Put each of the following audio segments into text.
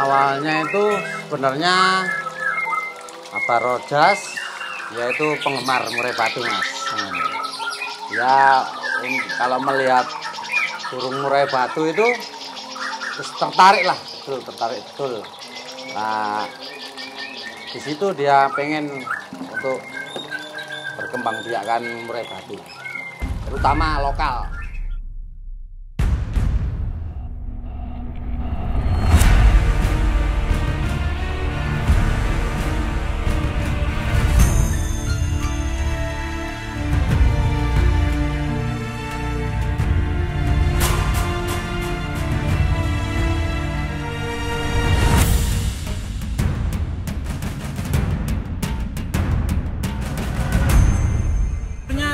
Awalnya itu sebenarnya apa Rojas yaitu penggemar Murai Batu mas. Ya kalau melihat burung Murai Batu itu tertarik lah, betul tertarik betul. Nah di situ dia pengen untuk berkembang biakan Murai Batu, terutama lokal.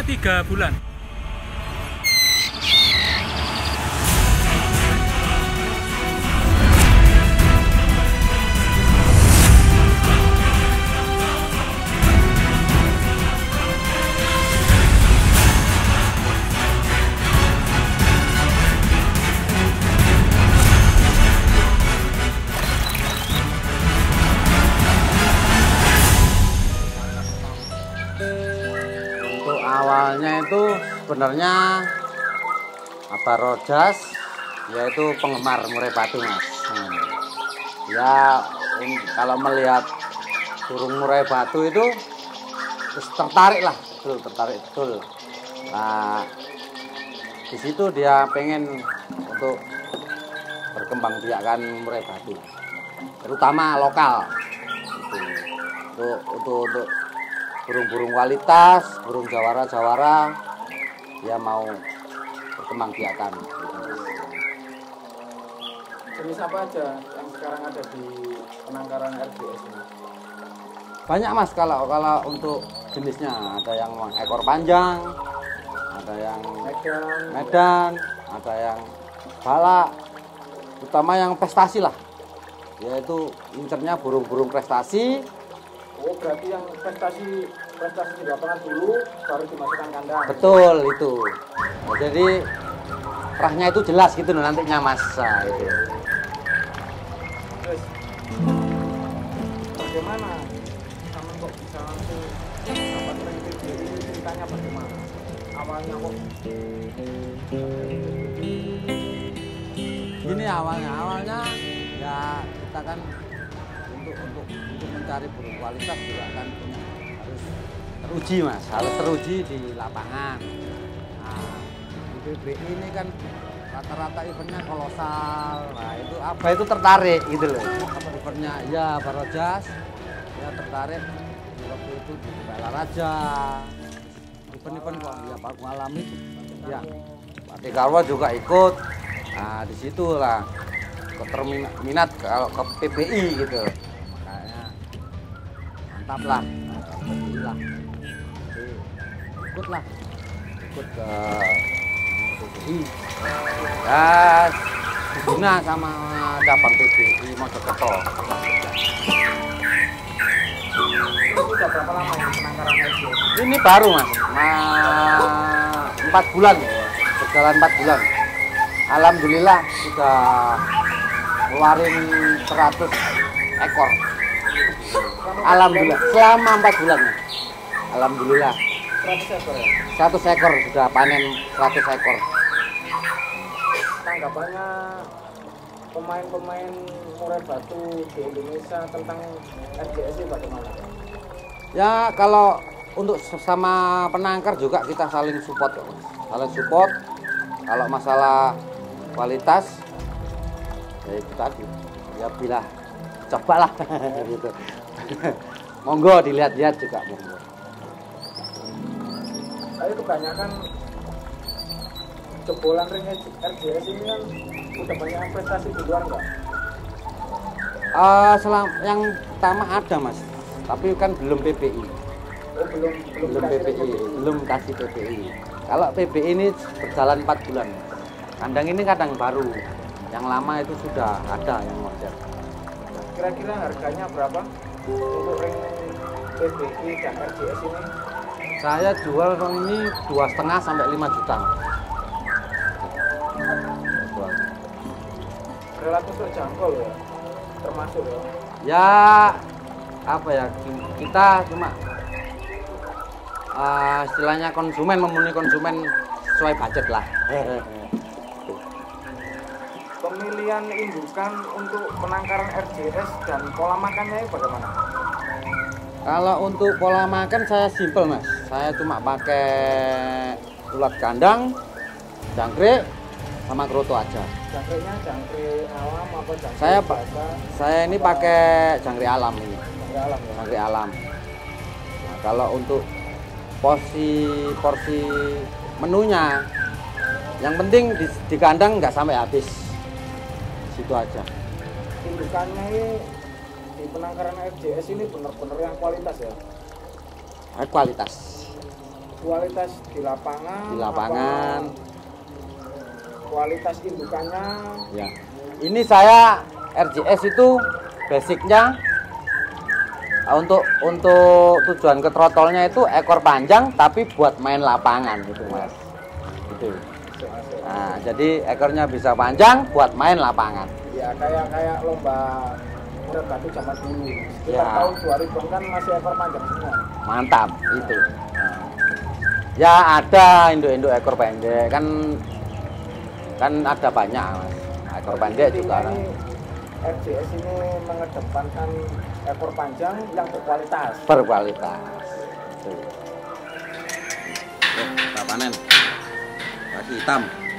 Tiga bulan. Awalnya itu sebenarnya apa Rojas yaitu penggemar Murai Batu mas. Ya kalau melihat burung Murai Batu itu tertarik lah, betul tertarik betul. Nah di situ dia pengen untuk berkembang biakan Murai Batu, terutama lokal. Untuk burung-burung kualitas, burung jawara-jawara, dia mau berkembang biakan. Jenis apa aja yang sekarang ada di penangkaran RBS ini? Banyak mas, kalau untuk jenisnya ada yang ekor panjang, ada yang medan, ada yang balak, utama yang prestasi lah, yaitu incernya burung-burung prestasi. Oh berarti yang prestasi di lapangan dulu baru dimasukkan kandang. Betul itu. Jadi arahnya itu jelas gitu loh nantinya mas. Itu. Terus bagaimana? Kamu kok bisa langsung dapat ranking ini? Ceritanya bagaimana? Awalnya kok? Ini awalnya ya kita kan untuk mencari burung kualitas juga kan harus teruji mas, harus teruji di lapangan. Nah, di PBI ini kan rata-rata eventnya kolosal. Nah itu apa itu tertarik gitu loh. Eventnya ya Rojas, ya tertarik waktu itu di Balaraja. Event-event kok ya Pak Alami, ya Pak Dekarwa juga ikut. Nah di situlah keterminat kalau ke PBI gitu. Mantaplah, alhamdulillah. Ikutlah, ikut ke PBI. Ya, Bina sama cabang PBI Mojokerto. Sudah berapa lama ini penangkaran itu? Ini baru mas, 4 bulan, berjalan 4 bulan. Alhamdulillah sudah keluarin 100 ekor. Alhamdulillah selama 4 bulan. Alhamdulillah 100 ekor ya? 100 ekor sudah panen 100 ekor. Tanggapannya pemain-pemain Murai Batu di Indonesia tentang RBS bagaimana? Ya kalau untuk sesama penangkar juga kita saling support. Saling support kalau masalah kualitas ya itu tadi ya pilih cobalah gitu. Monggo dilihat-lihat juga monggo. Tapi kebanyakan jebolan ring RGS ini kan udah banyak prestasi di luar nggak? Yang pertama ada mas, tapi kan belum PPI. Oh, belum PPI, belum kasih PPI. Kalau PPI ini berjalan 4 bulan. Kandang ini kandang baru, yang lama itu sudah ada yang wajar. Kira-kira harganya berapa untuk ring PPI dan RGS ini? Saya jual ring ini 2,5 sampai 5 juta. Relatif terjangkau ya, termasuk ya. Ya apa ya, kita cuma istilahnya konsumen, memenuhi konsumen sesuai budget lah. Pemilihan indukan untuk penangkaran RGS dan pola makannya bagaimana? Kalau untuk pola makan saya simpel mas, saya cuma pakai ulat kandang, jangkrik sama kroto aja. Jangkriknya jangkrik alam apa jangkrik? Saya ini pakai jangkrik alam ini. Alam, ya? Jangkrik alam. Nah, kalau untuk porsi menunya, yang penting di kandang nggak sampai habis, situ aja. Indukannya ini di penangkaran RGS ini benar-benar yang kualitas ya? Kualitas. Kualitas di lapangan. Di lapangan. Kualitas indukannya. Ya. Ini saya RGS itu basicnya. Untuk tujuan ke trotolnya itu ekor panjang tapi buat main lapangan gitu mas, gitu. Nah, jadi ekornya bisa panjang buat main lapangan. Ya kayak lomba Murai Batu zaman dulu. Sekitar tahun 2000 kan masih ekor panjang semua. Mantap itu. Ya ada induk ekor pendek kan ada banyak mas. Ekor pendek juga. RGS ini mengedepankan ekor panjang yang berkualitas. Berkualitas. Kita panen. Kaki hitam.